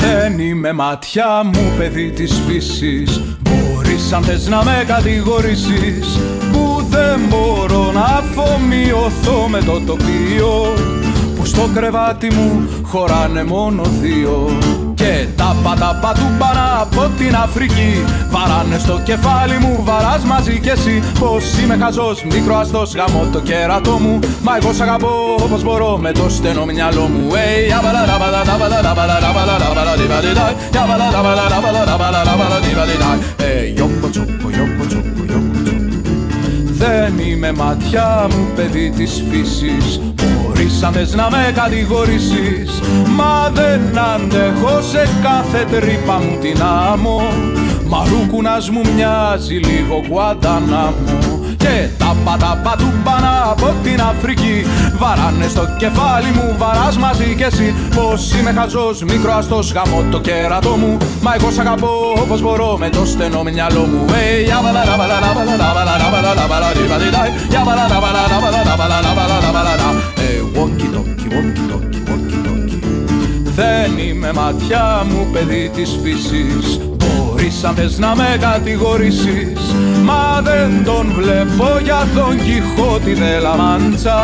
Δεν είμαι ματιά μου παιδί της φύσης, μπορείς αν θες να με κατηγορήσεις, που δεν μπορώ να αφομοιωθώ με το τοπίο, που στο κρεβάτι μου χωράνε μόνο δύο. Και τα πάντα παντού παρά από την Αφρική βαράνε στο κεφάλι μου, βαράς μαζί κι εσύ. Πως είμαι χαζός, μικροαστός, γαμώ το κέρατό μου, μα εγώ σ' αγαπώ όπως μπορώ με το στενό μυαλό μου. Δεν είμαι ματιά μου παιδί της φύσης, μπορείς αν θες να με κατηγορήσεις, μα δεν αντέχω σε κάθε τρύπα μου την άμμο. Μαρούκουνας μου μοιάζει λίγο Γκουαντανάμο. Και τα πάντα παντού πανά από την Αφρική βαράνε στο κεφάλι μου, βαράς μαζί κι εσύ. Πως είμαι χαζός, μικροαστός, γαμώ το κέρατό μου, μα εγώ σ' αγαπώ όπως μπορώ με το στενό μυαλό μου. Δεν είμαι ματιά μου παιδί της φύσης, μπορείς αν θες να με κατηγορήσεις, μα δεν τον βλέπω για Δον Κιχώτη δε λα Μάντσα.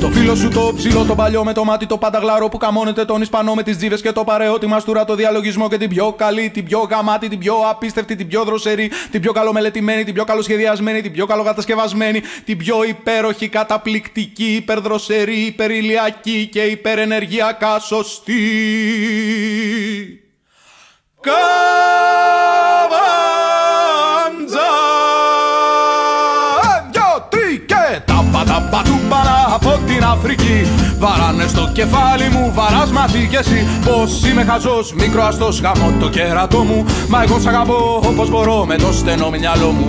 Το φίλο σου το ψηλό, το παλιό με το μάτι το πανταγλαρό που καμώνεται τον Ισπανό με τις τζίβες και το παρεό, τη μαστούρα, το διαλογισμό και την πιο καλή, την πιο γαμάτη, την πιο απίστευτη, την πιο δροσερή, την πιο καλομελετημένη, την πιο καλοσχεδιασμένη, την πιο καλοκατασκευασμένη, την πιο υπέροχη, καταπληκτική, υπερδροσερή, υπερηλιακή και υπερενεργειακά σωστή Καβαντζα. Παντού παρά από την Αφρική βαράνε στο κεφάλι μου, βαράς μαζί κι εσύ. Πως είμαι χαζός, μικροαστός, γαμώ το κέρατό μου, μα εγώ σ' αγαπώ όπως μπορώ με το στενό μυαλό μου.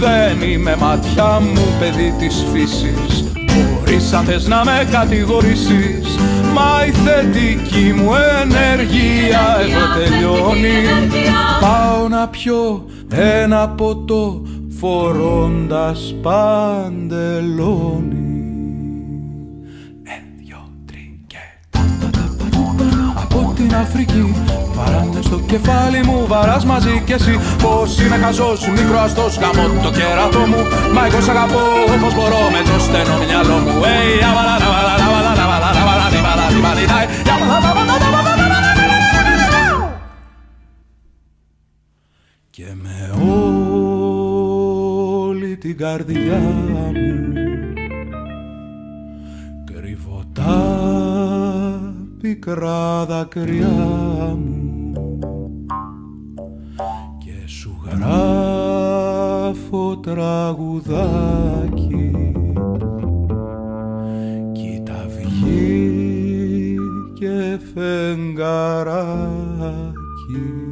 Δεν είμαι ματιά μου παιδί της φύσης, μπορείς αν θες να με κατηγορήσεις, μα η θετική μου ενέργεια εδώ τελειώνει. Πάω να πιω ένα ποτό φορώντας παντελόνι. 1, 2, 3 και από την Αφρική βαράνε στο κεφάλι μου, βαράς μαζί κι εσύ. Πως είμαι χαζός, μικροαστός, γαμώ το κέρατό μου, μα εγώ σ' αγαπώ όπως μπορώ με το στενό μυαλό μου. Και με όλη την καρδιά μου κρύβω τα πικρά δάκρυά μου και σου γράφω τραγουδάκι. Κοίτα βγει και φεγγαράκι.